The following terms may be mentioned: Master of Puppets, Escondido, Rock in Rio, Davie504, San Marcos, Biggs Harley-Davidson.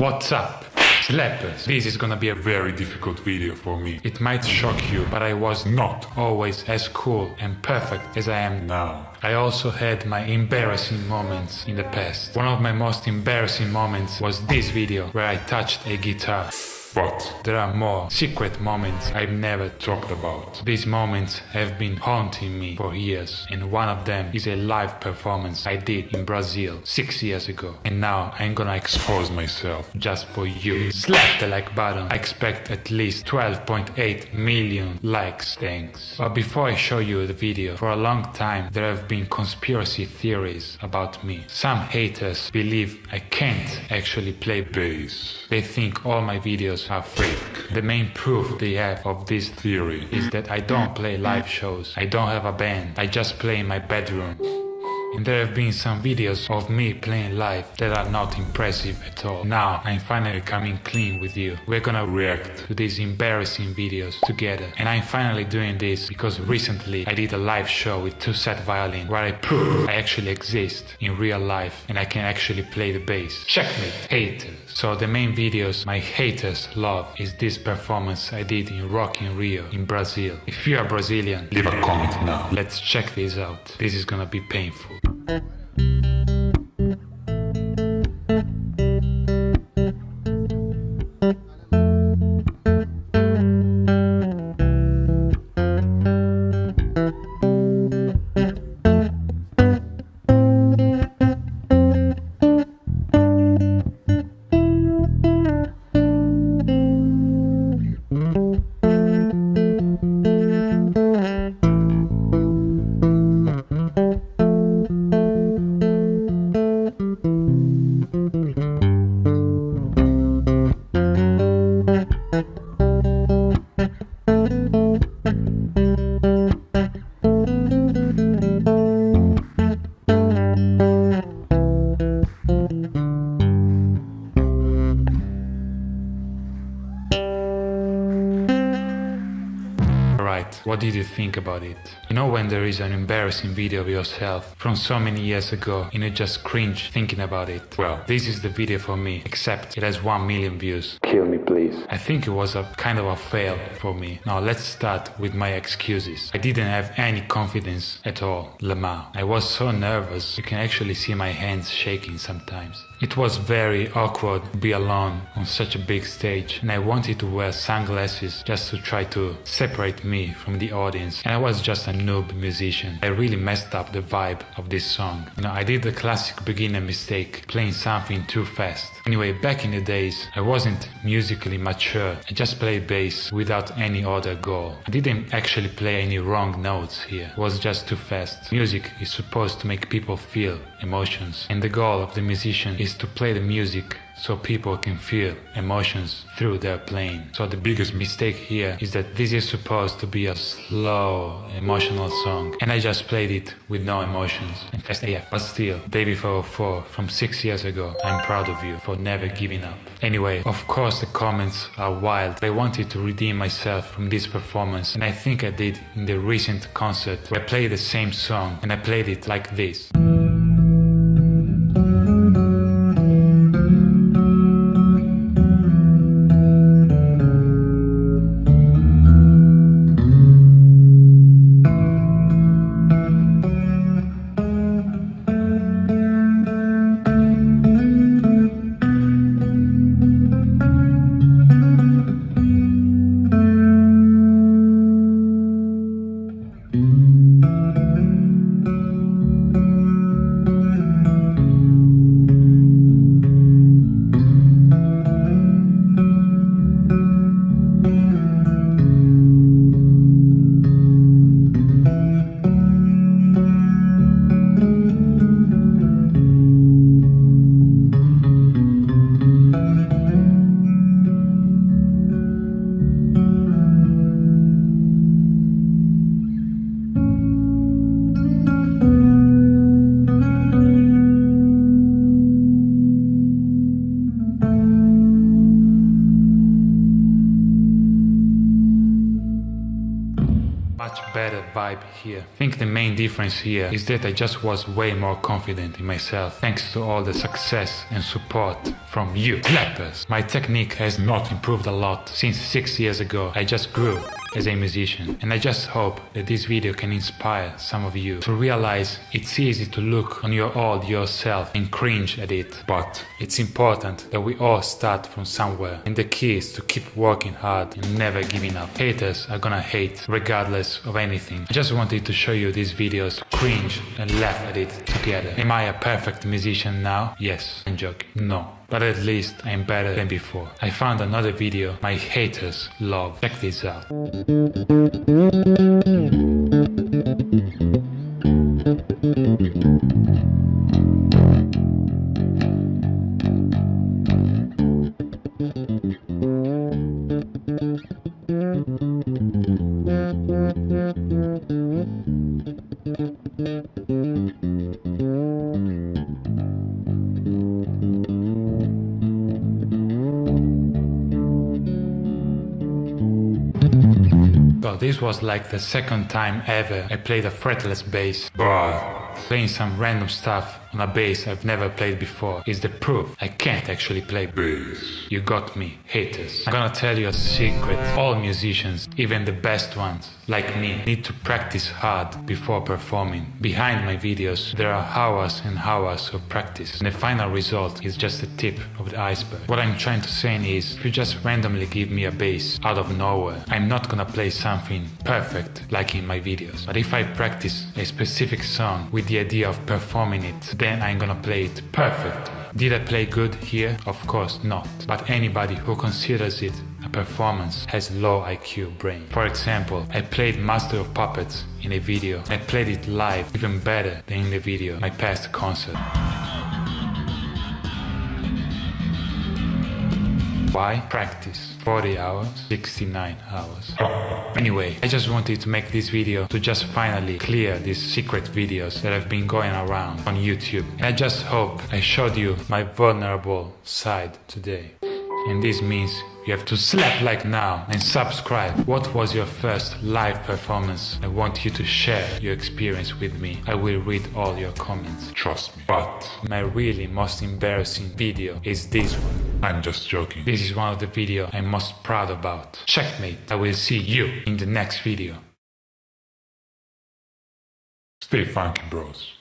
What's up, slappers? This is gonna be a very difficult video for me. It might shock you, but I was not always as cool and perfect as I am now. I also had my embarrassing moments in the past. One of my most embarrassing moments was this video where I touched a guitar. But there are more secret moments I've never talked about. These moments have been haunting me for years, and one of them is a live performance I did in Brazil 6 years ago. And now I'm gonna expose myself just for you. Slap the like button. I expect at least 12.8 million likes, thanks. But before I show you the video, for a long time there have been conspiracy theories about me. Some haters believe I can't actually play bass. They think all my videos are fake. The main proof they have of this theory is that I don't play live shows. I don't have a band. I just play in my bedroom. And there have been some videos of me playing live that are not impressive at all. Now I'm finally coming clean with you. We're gonna react to these embarrassing videos together. And I'm finally doing this because recently I did a live show with two-set violin where I proved I actually exist in real life and I can actually play the bass. Checkmate, haters. So the main videos my haters love is this performance I did in Rock in Rio in Brazil. If you are Brazilian, leave a comment now. Let's check this out. This is gonna be painful. What did you think about it? You know when there is an embarrassing video of yourself from so many years ago and you just cringe thinking about it? Well, this is the video for me, except it has 1 million views. Kill me, please. I think it was a kind of a fail for me. Now let's start with my excuses. I didn't have any confidence at all, Lamar. I was so nervous, you can actually see my hands shaking sometimes. It was very awkward to be alone on such a big stage, and I wanted to wear sunglasses just to try to separate me from the audience, and I was just a noob musician. I really messed up the vibe of this song. You know, I did the classic beginner mistake, playing something too fast. Anyway, back in the days, I wasn't musically mature. I just played bass without any other goal. I didn't actually play any wrong notes here. It was just too fast. Music is supposed to make people feel emotions, and the goal of the musician is to play the music so people can feel emotions through their playing. So the biggest mistake here is that this is supposed to be a slow, emotional song, and I just played it with no emotions. In fact, yeah, but still, Davie504 from 6 years ago, I'm proud of you for never giving up. Anyway, of course the comments are wild. I wanted to redeem myself from this performance, and I think I did in the recent concert where I played the same song, and I played it like this. much better vibe here. I think the main difference here is that I just was way more confident in myself thanks to all the success and support from you clappers. My technique has not improved a lot since 6 years ago. I just grew as a musician, and I just hope that this video can inspire some of you to realize it's easy to look on your old yourself and cringe at it, but it's important that we all start from somewhere, and the key is to keep working hard and never giving up. Haters are gonna hate regardless of anything. I just wanted to show you these videos, cringe and laugh at it together. Am I a perfect musician now? Yes. I'm joking. No. But at least I'm better than before. I found another video my haters love. Check this out. So this was like the second time ever I played a fretless bass. Playing some random stuff on a bass I've never played before is the proof I can't actually play bass. You got me, haters. I'm gonna tell you a secret. All musicians, even the best ones, like me, need to practice hard before performing. Behind my videos, there are hours and hours of practice, and the final result is just the tip of the iceberg. What I'm trying to say is, if you just randomly give me a bass out of nowhere, I'm not gonna play something perfect like in my videos. But if I practice a specific song with the idea of performing it, then I'm gonna play it perfect. Did I play good here? Of course not. But anybody who considers it a performance has low IQ brain. For example, I played Master of Puppets in a video. I played it live even better than in the video, my past concert. Why? Practice. 40 hours, 69 hours. Anyway, I just wanted to make this video to just finally clear these secret videos that have been going around on YouTube. And I just hope I showed you my vulnerable side today. And this means you have to slap like now and subscribe. What was your first live performance? I want you to share your experience with me. I will read all your comments. Trust me. But my really most embarrassing video is this one. I'm just joking. This is one of the videos I'm most proud about. Checkmate. I will see you in the next video. Stay funky, bros.